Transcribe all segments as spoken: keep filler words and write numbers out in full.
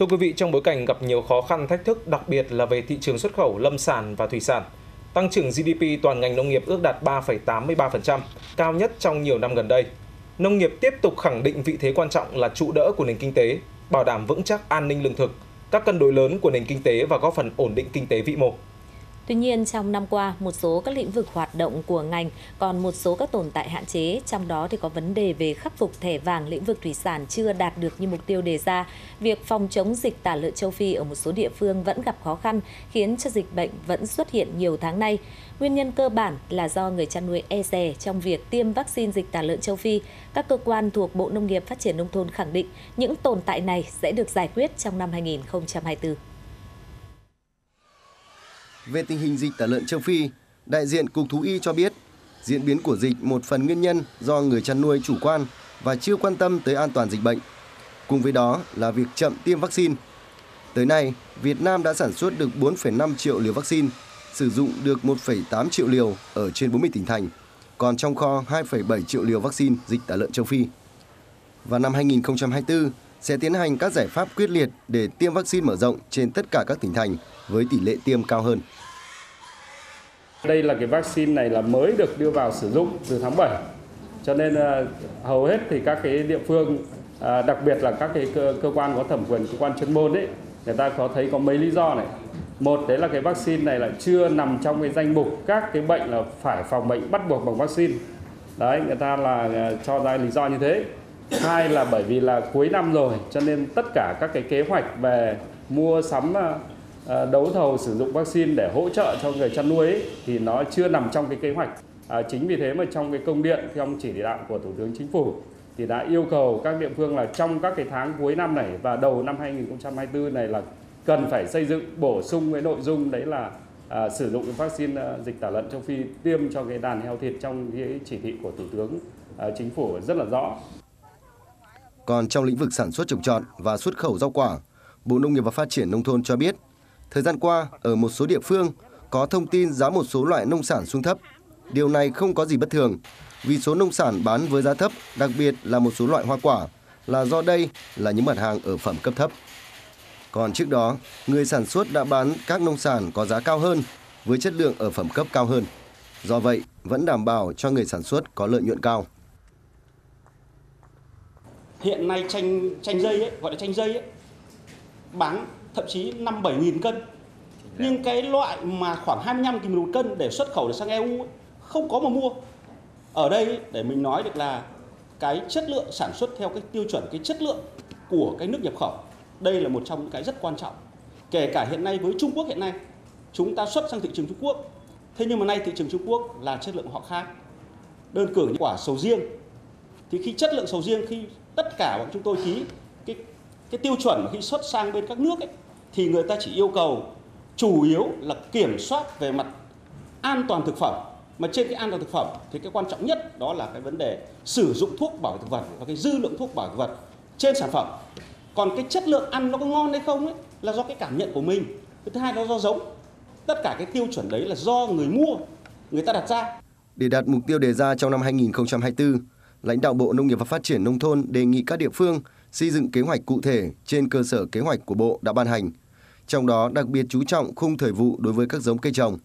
Thưa quý vị, trong bối cảnh gặp nhiều khó khăn thách thức, đặc biệt là về thị trường xuất khẩu lâm sản và thủy sản, tăng trưởng giê đê pê toàn ngành nông nghiệp ước đạt ba phẩy tám mươi ba phần trăm, cao nhất trong nhiều năm gần đây. Nông nghiệp tiếp tục khẳng định vị thế quan trọng là trụ đỡ của nền kinh tế, bảo đảm vững chắc an ninh lương thực, các cân đối lớn của nền kinh tế và góp phần ổn định kinh tế vĩ mô. Tuy nhiên, trong năm qua, một số các lĩnh vực hoạt động của ngành còn một số các tồn tại hạn chế, trong đó thì có vấn đề về khắc phục thẻ vàng lĩnh vực thủy sản chưa đạt được như mục tiêu đề ra. Việc phòng chống dịch tả lợn châu Phi ở một số địa phương vẫn gặp khó khăn, khiến cho dịch bệnh vẫn xuất hiện nhiều tháng nay. Nguyên nhân cơ bản là do người chăn nuôi e dè trong việc tiêm vaccine dịch tả lợn châu Phi. Các cơ quan thuộc Bộ Nông nghiệp Phát triển Nông thôn khẳng định những tồn tại này sẽ được giải quyết trong năm hai nghìn không trăm hai mươi tư. Về tình hình dịch tả lợn châu Phi, đại diện Cục Thú y cho biết, diễn biến của dịch một phần nguyên nhân do người chăn nuôi chủ quan và chưa quan tâm tới an toàn dịch bệnh. Cùng với đó là việc chậm tiêm vaccine. Tới nay, Việt Nam đã sản xuất được bốn phẩy năm triệu liều vaccine, sử dụng được một phẩy tám triệu liều ở trên bốn mươi tỉnh thành, còn trong kho hai phẩy bảy triệu liều vaccine dịch tả lợn châu Phi. Vào năm hai nghìn không trăm hai mươi tư, sẽ tiến hành các giải pháp quyết liệt để tiêm vaccine mở rộng trên tất cả các tỉnh thành với tỷ lệ tiêm cao hơn. Đây là cái vaccine này là mới được đưa vào sử dụng từ tháng bảy, cho nên hầu hết thì các cái địa phương, đặc biệt là các cái cơ, cơ quan có thẩm quyền, cơ quan chuyên môn đấy, người ta có thấy có mấy lý do này. Một, đấy là cái vaccine này là chưa nằm trong cái danh mục các cái bệnh là phải phòng bệnh bắt buộc bằng vaccine. Đấy, người ta là cho ra lý do như thế. Hai là bởi vì là cuối năm rồi, cho nên tất cả các cái kế hoạch về mua sắm, đấu thầu sử dụng vaccine để hỗ trợ cho người chăn nuôi ấy, thì nó chưa nằm trong cái kế hoạch. À, chính vì thế mà trong cái công điện trong chỉ đạo của Thủ tướng Chính phủ thì đã yêu cầu các địa phương là trong các cái tháng cuối năm này và đầu năm hai nghìn không trăm hai mươi tư này là cần phải xây dựng bổ sung cái nội dung đấy là à, sử dụng cái vaccine dịch tả lợn châu Phi tiêm cho cái đàn heo thịt trong cái chỉ thị của Thủ tướng à, Chính phủ rất là rõ. Còn trong lĩnh vực sản xuất trồng trọt và xuất khẩu rau quả, Bộ Nông nghiệp và Phát triển Nông thôn cho biết, thời gian qua, ở một số địa phương có thông tin giá một số loại nông sản xuống thấp. Điều này không có gì bất thường, vì số nông sản bán với giá thấp, đặc biệt là một số loại hoa quả, là do đây là những mặt hàng ở phẩm cấp thấp. Còn trước đó, người sản xuất đã bán các nông sản có giá cao hơn, với chất lượng ở phẩm cấp cao hơn. Do vậy, vẫn đảm bảo cho người sản xuất có lợi nhuận cao. Hiện nay chanh, chanh dây, ấy, gọi là chanh dây, ấy, bán thậm chí năm bảy nghìn cân. Nhưng cái loại mà khoảng hai mươi lăm nghìn một cân để xuất khẩu được sang e u ấy, không có mà mua. Ở đây để mình nói được là cái chất lượng sản xuất theo cái tiêu chuẩn, cái chất lượng của cái nước nhập khẩu. Đây là một trong những cái rất quan trọng. Kể cả hiện nay với Trung Quốc hiện nay, chúng ta xuất sang thị trường Trung Quốc. Thế nhưng mà nay thị trường Trung Quốc là chất lượng họ khác. Đơn cử như quả sầu riêng. Thì khi chất lượng sầu riêng, khi tất cả bọn chúng tôi ký cái, cái tiêu chuẩn khi xuất sang bên các nước ấy, thì người ta chỉ yêu cầu chủ yếu là kiểm soát về mặt an toàn thực phẩm. Mà trên cái an toàn thực phẩm thì cái quan trọng nhất đó là cái vấn đề sử dụng thuốc bảo vệ thực vật và cái dư lượng thuốc bảo vệ thực vật trên sản phẩm. Còn cái chất lượng ăn nó có ngon hay không ấy, là do cái cảm nhận của mình. Cái thứ hai nó do giống. Tất cả cái tiêu chuẩn đấy là do người mua, người ta đặt ra. Để đạt mục tiêu đề ra trong năm hai nghìn không trăm hai mươi tư, lãnh đạo Bộ Nông nghiệp và Phát triển Nông thôn đề nghị các địa phương xây dựng kế hoạch cụ thể trên cơ sở kế hoạch của Bộ đã ban hành. Trong đó đặc biệt chú trọng khung thời vụ đối với các giống cây trồng.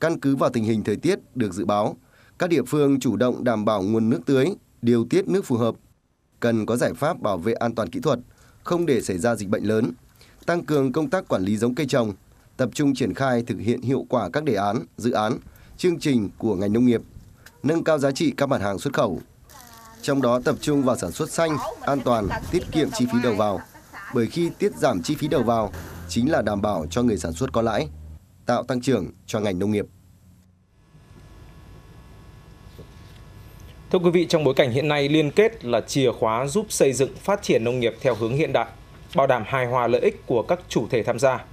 Căn cứ vào tình hình thời tiết được dự báo, các địa phương chủ động đảm bảo nguồn nước tưới, điều tiết nước phù hợp. Cần có giải pháp bảo vệ an toàn kỹ thuật, không để xảy ra dịch bệnh lớn. Tăng cường công tác quản lý giống cây trồng, tập trung triển khai thực hiện hiệu quả các đề án, dự án, chương trình của ngành nông nghiệp. Nâng cao giá trị các mặt hàng xuất khẩu. Trong đó tập trung vào sản xuất xanh, an toàn, tiết kiệm chi phí đầu vào. Bởi khi tiết giảm chi phí đầu vào chính là đảm bảo cho người sản xuất có lãi, tạo tăng trưởng cho ngành nông nghiệp. Thưa quý vị, trong bối cảnh hiện nay, liên kết là chìa khóa giúp xây dựng phát triển nông nghiệp theo hướng hiện đại, bảo đảm hài hòa lợi ích của các chủ thể tham gia.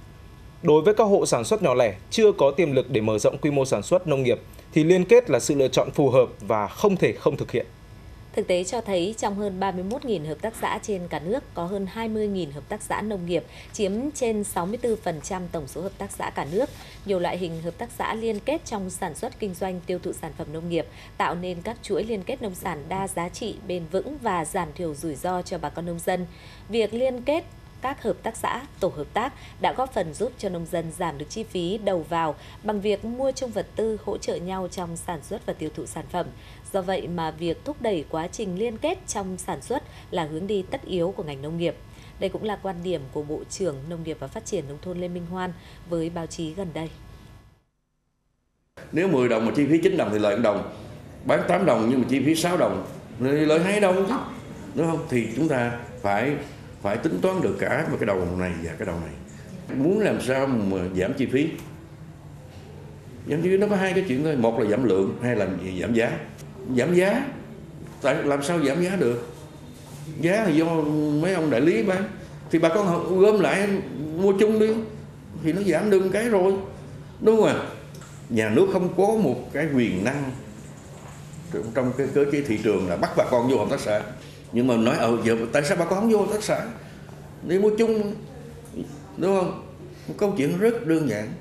Đối với các hộ sản xuất nhỏ lẻ chưa có tiềm lực để mở rộng quy mô sản xuất nông nghiệp, thì liên kết là sự lựa chọn phù hợp và không thể không thực hiện. Thực tế cho thấy trong hơn ba mươi mốt nghìn hợp tác xã trên cả nước có hơn hai mươi nghìn hợp tác xã nông nghiệp, chiếm trên sáu mươi tư phần trăm tổng số hợp tác xã cả nước. Nhiều loại hình hợp tác xã liên kết trong sản xuất kinh doanh tiêu thụ sản phẩm nông nghiệp, tạo nên các chuỗi liên kết nông sản đa giá trị, bền vững và giảm thiểu rủi ro cho bà con nông dân. Việc liên kết các hợp tác xã, tổ hợp tác đã góp phần giúp cho nông dân giảm được chi phí đầu vào bằng việc mua chung vật tư, hỗ trợ nhau trong sản xuất và tiêu thụ sản phẩm. Do vậy mà việc thúc đẩy quá trình liên kết trong sản xuất là hướng đi tất yếu của ngành nông nghiệp. Đây cũng là quan điểm của Bộ trưởng Nông nghiệp và Phát triển Nông thôn Lê Minh Hoan với báo chí gần đây. Nếu mười đồng mà chi phí chín đồng thì lợi một đồng, bán tám đồng nhưng mà chi phí sáu đồng, lợi hai đồng chứ, đúng không? Thì chúng ta phải phải tính toán được cả một cái đồng này và cái đồng này. Muốn làm sao mà giảm chi phí? Giảm chi phí nó có hai cái chuyện thôi, một là giảm lượng, hai là giảm giá. Giảm giá, tại làm sao giảm giá được? Giá là do mấy ông đại lý bán, thì bà con gom lại mua chung đi, thì nó giảm được cái rồi, đúng không ạ? Nhà nước không có một cái quyền năng trong cái cơ chế thị trường là bắt bà con vô hợp tác xã, nhưng mà nói ờ giờ tại sao bà con không vô hợp tác xã đi mua chung, đúng không? Một câu chuyện rất đơn giản,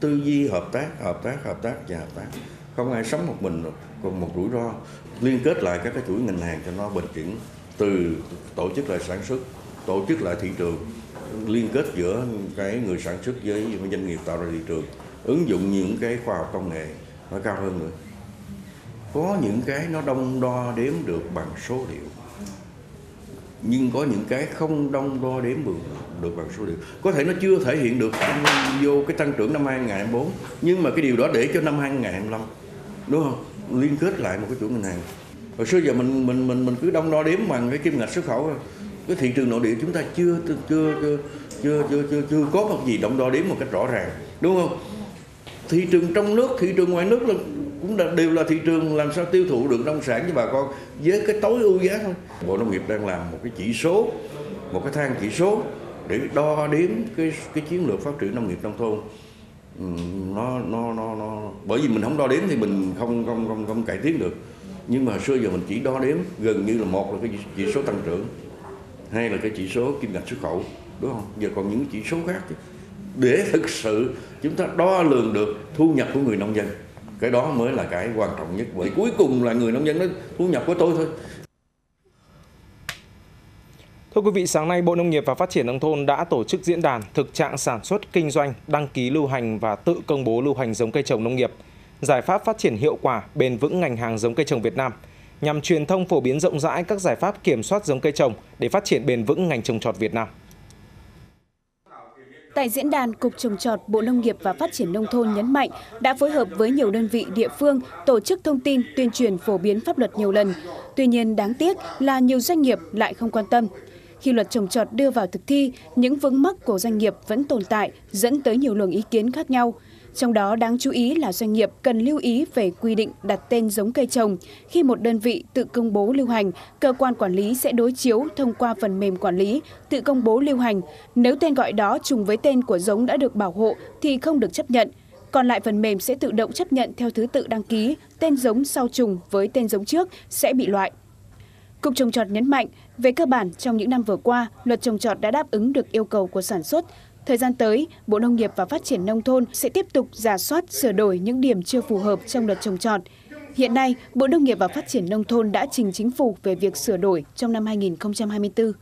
tư duy hợp tác, hợp tác, hợp tác và hợp tác, không ai sống một mình, còn một rủi ro. Liên kết lại các cái chuỗi ngành hàng cho nó bền vững, từ tổ chức lại sản xuất, tổ chức lại thị trường, liên kết giữa cái người sản xuất với doanh nghiệp tạo ra thị trường, ứng dụng những cái khoa học công nghệ nó cao hơn nữa. Có những cái nó đông đo đếm được bằng số liệu, nhưng có những cái không đông đo đếm được, được bằng số liệu. Có thể nó chưa thể hiện được vô cái tăng trưởng năm hai nghìn không trăm hai mươi tư, nhưng mà cái điều đó để cho năm hai nghìn không trăm hai mươi lăm, đúng không? Liên kết lại một cái chuỗi ngành hàng. Hồi xưa giờ mình mình mình mình cứ đông đo đếm bằng cái kim ngạch xuất khẩu, cái thị trường nội địa chúng ta chưa chưa chưa chưa chưa chưa, chưa có một gì đông đo đếm một cách rõ ràng, đúng không? Thị trường trong nước, thị trường ngoài nước là cũng đều là thị trường, làm sao tiêu thụ được nông sản cho bà con với cái tối ưu giá thôi. Bộ Nông nghiệp đang làm một cái chỉ số, một cái thang chỉ số để đo đếm cái cái chiến lược phát triển nông nghiệp nông thôn. Nó, nó, nó, nó. Bởi vì mình không đo đếm thì mình không không không không cải tiến được. Nhưng mà hồi xưa giờ mình chỉ đo đếm gần như là một là cái chỉ số tăng trưởng, hai là cái chỉ số kim ngạch xuất khẩu, đúng không? Giờ còn những chỉ số khác chứ. Để thực sự chúng ta đo lường được thu nhập của người nông dân, cái đó mới là cái quan trọng nhất. Bởi cuối cùng là người nông dân nó thu nhập của tôi thôi. Thưa quý vị, sáng nay Bộ Nông nghiệp và Phát triển Nông thôn đã tổ chức diễn đàn thực trạng sản xuất kinh doanh, đăng ký lưu hành và tự công bố lưu hành giống cây trồng nông nghiệp, giải pháp phát triển hiệu quả, bền vững ngành hàng giống cây trồng Việt Nam, nhằm truyền thông phổ biến rộng rãi các giải pháp kiểm soát giống cây trồng để phát triển bền vững ngành trồng trọt Việt Nam. Tại diễn đàn, Cục Trồng trọt, Bộ Nông nghiệp và Phát triển Nông thôn nhấn mạnh đã phối hợp với nhiều đơn vị địa phương tổ chức thông tin, tuyên truyền phổ biến pháp luật nhiều lần. Tuy nhiên, đáng tiếc là nhiều doanh nghiệp lại không quan tâm. Khi luật trồng trọt đưa vào thực thi, những vướng mắc của doanh nghiệp vẫn tồn tại, dẫn tới nhiều luồng ý kiến khác nhau. Trong đó đáng chú ý là doanh nghiệp cần lưu ý về quy định đặt tên giống cây trồng. Khi một đơn vị tự công bố lưu hành, cơ quan quản lý sẽ đối chiếu thông qua phần mềm quản lý tự công bố lưu hành. Nếu tên gọi đó trùng với tên của giống đã được bảo hộ thì không được chấp nhận. Còn lại phần mềm sẽ tự động chấp nhận theo thứ tự đăng ký, tên giống sau trùng với tên giống trước sẽ bị loại. Cục Trồng trọt nhấn mạnh, về cơ bản trong những năm vừa qua, luật trồng trọt đã đáp ứng được yêu cầu của sản xuất. Thời gian tới, Bộ Nông nghiệp và Phát triển Nông thôn sẽ tiếp tục rà soát, sửa đổi những điểm chưa phù hợp trong luật trồng trọt. Hiện nay, Bộ Nông nghiệp và Phát triển Nông thôn đã trình Chính phủ về việc sửa đổi trong năm hai nghìn không trăm hai mươi tư.